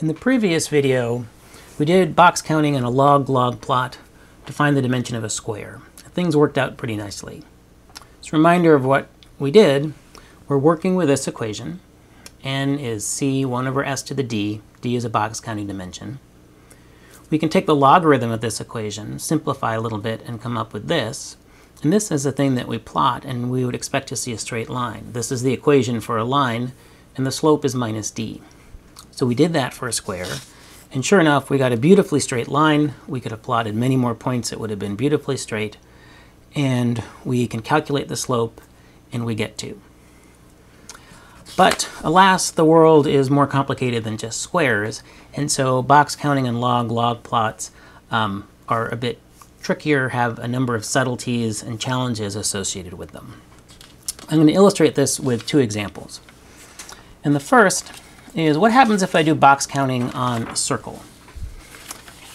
In the previous video, we did box counting and a log-log plot to find the dimension of a square. Things worked out pretty nicely. As a reminder of what we did, we're working with this equation. N is C 1 over S to the D. D is a box counting dimension. We can take the logarithm of this equation, simplify a little bit, and come up with this. And this is the thing that we plot, and we would expect to see a straight line. This is the equation for a line, and the slope is minus D. So we did that for a square, and sure enough, we got a beautifully straight line. We could have plotted many more points. It would have been beautifully straight. And we can calculate the slope, and we get 2. But alas, the world is more complicated than just squares, and so box counting and log-log plots are a bit trickier, have a number of subtleties and challenges associated with them. I'm going to illustrate this with 2 examples. And the first is, what happens if I do box counting on a circle?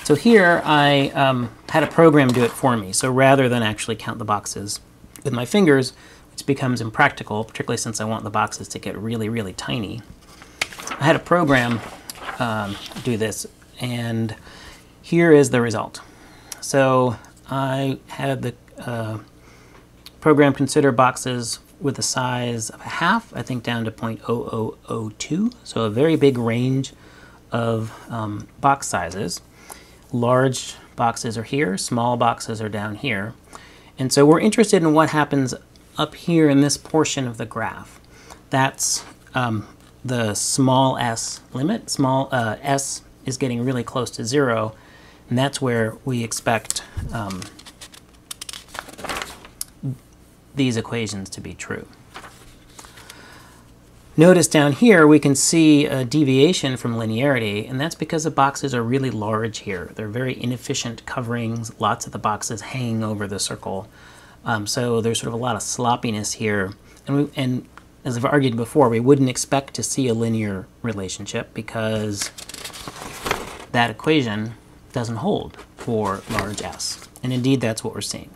So here I had a program do it for me. So rather than actually count the boxes with my fingers, which becomes impractical, particularly since I want the boxes to get really, really tiny, I had a program do this, and here is the result. So I had the program consider boxes with a size of 1/2, I think down to 0.0002, so a very big range of box sizes. Large boxes are here, small boxes are down here. And so we're interested in what happens up here in this portion of the graph. That's the small s limit. Small s is getting really close to 0, and that's where we expect these equations to be true. Notice down here we can see a deviation from linearity, and that's because the boxes are really large here. They're very inefficient coverings, lots of the boxes hanging over the circle. So there's sort of a lot of sloppiness here. And as I've argued before, we wouldn't expect to see a linear relationship because that equation doesn't hold for large S. And indeed, that's what we're seeing.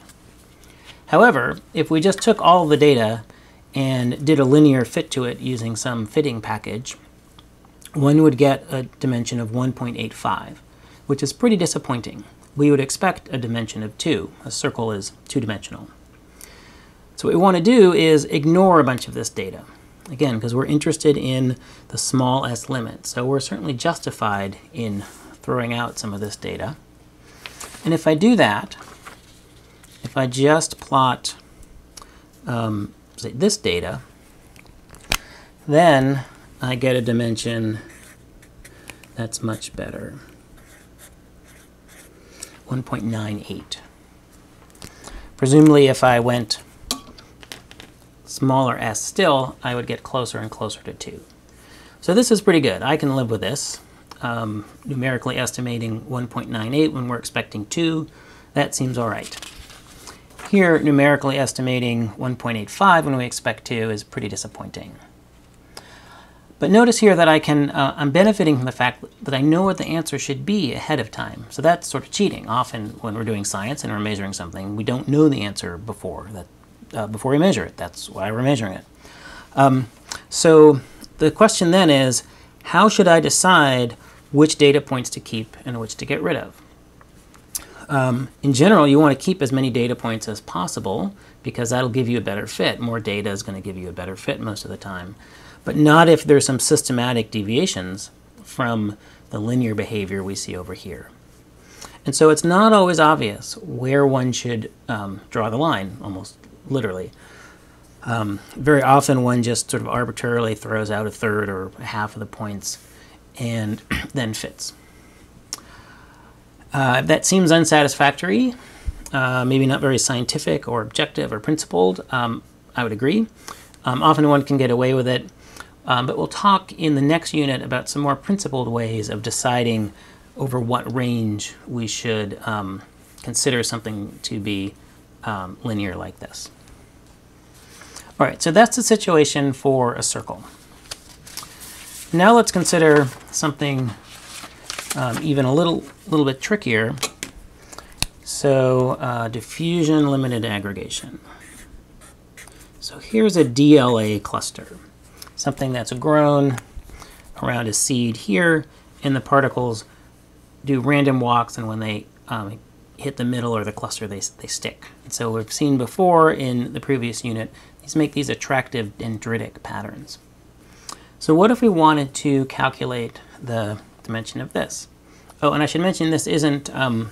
However, if we just took all the data and did a linear fit to it using some fitting package, one would get a dimension of 1.85, which is pretty disappointing. We would expect a dimension of 2. A circle is 2-dimensional. So what we want to do is ignore a bunch of this data, again, because we're interested in the small s limit. So we're certainly justified in throwing out some of this data. And if I do that, if I just plot this data, then I get a dimension that's much better, 1.98. Presumably, if I went smaller s still, I would get closer and closer to 2. So this is pretty good. I can live with this. Numerically estimating 1.98 when we're expecting 2, that seems all right. Here, numerically estimating 1.85 when we expect 2 is pretty disappointing. But notice here that I can, I'm benefiting from the fact that I know what the answer should be ahead of time. So that's sort of cheating. Often when we're doing science and we're measuring something, we don't know the answer before we measure it. That's why we're measuring it. So the question then is, how should I decide which data points to keep and which to get rid of? In general, you want to keep as many data points as possible because that'll give you a better fit. More data is going to give you a better fit most of the time. But not if there's some systematic deviations from the linear behavior we see over here. And so it's not always obvious where one should draw the line, almost literally. Very often one just sort of arbitrarily throws out 1/3 or 1/2 of the points and then fits. That seems unsatisfactory, maybe not very scientific or objective or principled. I would agree. Often one can get away with it. But we'll talk in the next unit about some more principled ways of deciding over what range we should consider something to be linear like this. All right, so that's the situation for a circle. Now let's consider something even a little bit trickier. So diffusion limited aggregation. So here's a DLA cluster, something that's grown around a seed here and the particles do random walks, and when they hit the middle or the cluster, they stick. And so we've seen before in the previous unit, these make these attractive dendritic patterns. So what if we wanted to calculate the dimension of this? Oh, and I should mention this isn't my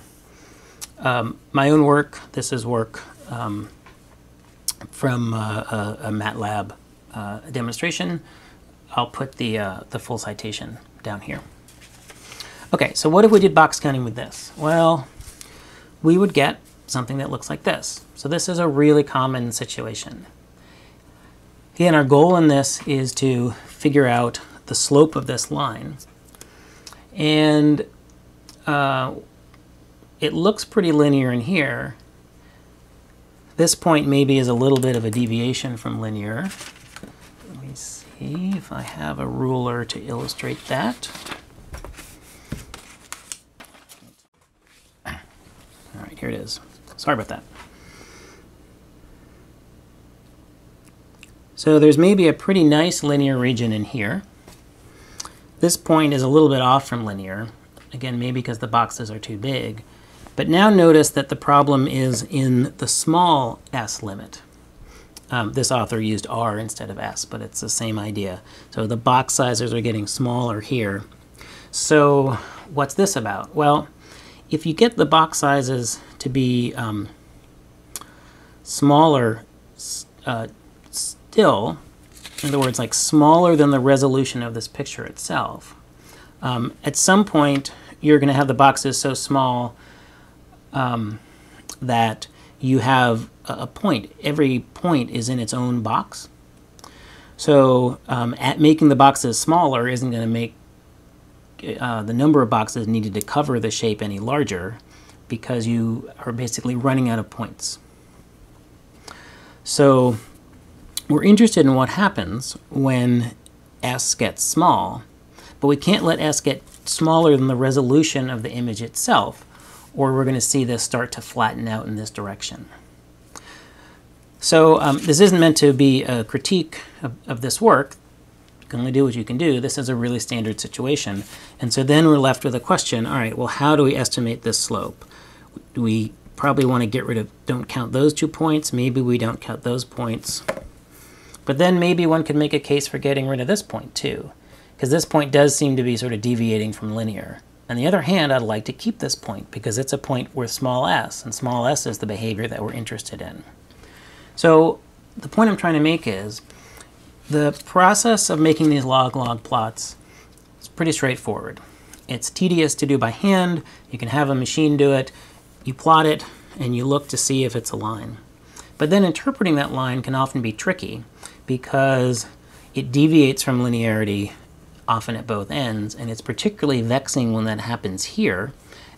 own work. This is work from a MATLAB demonstration. I'll put the full citation down here. Okay, so what if we did box counting with this? Well, we would get something that looks like this. So this is a really common situation. Again, our goal in this is to figure out the slope of this line. And it looks pretty linear in here. This point maybe is a little bit of a deviation from linear. Let me see if I have a ruler to illustrate that. All right, here it is. Sorry about that. So there's maybe a pretty nice linear region in here. This point is a little bit off from linear, again, maybe because the boxes are too big. But now notice that the problem is in the small s limit. This author used r instead of s, but it's the same idea. So the box sizes are getting smaller here. So what's this about? Well, if you get the box sizes to be smaller still, in other words, like smaller than the resolution of this picture itself, at some point you're going to have the boxes so small that you have a point. Every point is in its own box. So at making the boxes smaller isn't going to make the number of boxes needed to cover the shape any larger, because you are basically running out of points. So we're interested in what happens when s gets small, but we can't let s get smaller than the resolution of the image itself, or we're going to see this start to flatten out in this direction. So this isn't meant to be a critique of this work. You can only do what you can do. This is a really standard situation. And so then we're left with a question, all right, well, how do we estimate this slope? Do we probably want to get rid of, don't count those 2 points, maybe we don't count those points. But then maybe one could make a case for getting rid of this point too, because this point does seem to be sort of deviating from linear. On the other hand, I'd like to keep this point because it's a point with small s, and small s is the behavior that we're interested in. So the point I'm trying to make is the process of making these log-log plots is pretty straightforward. It's tedious to do by hand. You can have a machine do it. You plot it, and you look to see if it's a line. But then interpreting that line can often be tricky, because it deviates from linearity often at both ends, and it's particularly vexing when that happens here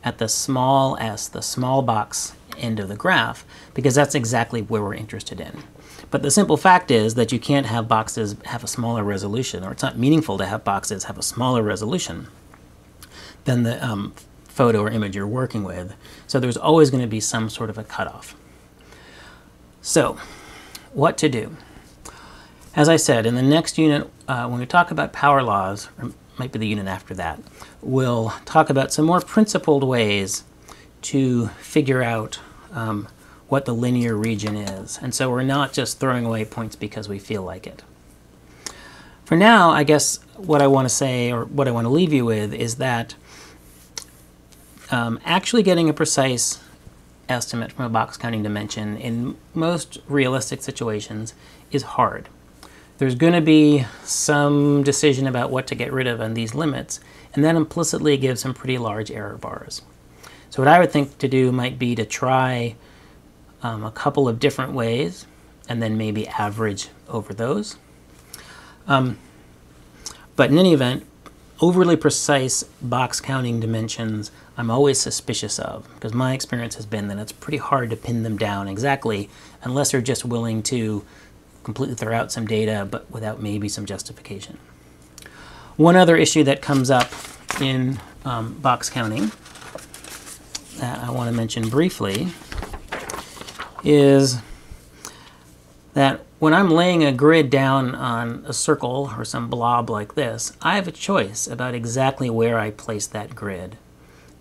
at the small s, the small box end of the graph, because that's exactly where we're interested in. But the simple fact is that you can't have boxes have a smaller resolution, or it's not meaningful to have boxes have a smaller resolution than the photo or image you're working with. So there's always going to be some sort of a cutoff. So, what to do? As I said, in the next unit, when we talk about power laws, or might be the unit after that, we'll talk about some more principled ways to figure out what the linear region is. And so we're not just throwing away points because we feel like it. For now, I guess what I want to say, or what I want to leave you with, is that actually getting a precise estimate from a box counting dimension in most realistic situations is hard. There's going to be some decision about what to get rid of on these limits, and that implicitly gives some pretty large error bars. So what I would think to do might be to try a couple of different ways and then maybe average over those. But in any event, overly precise box counting dimensions I'm always suspicious of, because my experience has been that it's pretty hard to pin them down exactly unless you're just willing to completely throw out some data but without maybe some justification. One other issue that comes up in box counting that I want to mention briefly is that when I'm laying a grid down on a circle or some blob like this, I have a choice about exactly where I place that grid.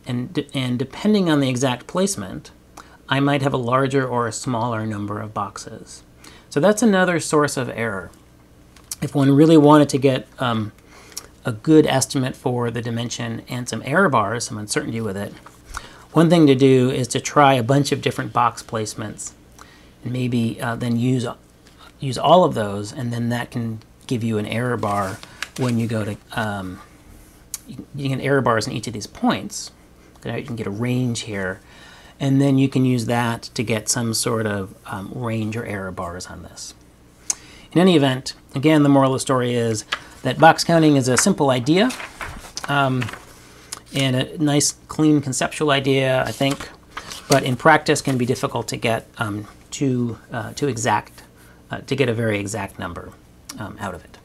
And depending on the exact placement, I might have a larger or a smaller number of boxes. So that's another source of error. If one really wanted to get a good estimate for the dimension and some error bars, some uncertainty with it, one thing to do is to try a bunch of different box placements and maybe then use all of those, and then that can give you an error bar when you go to, you can get error bars in each of these points. You can get a range here, and then you can use that to get some sort of range or error bars on this. In any event, again, the moral of the story is that box counting is a simple idea and a nice, clean conceptual idea, I think, but in practice can be difficult to get too exact, to get a very exact number out of it.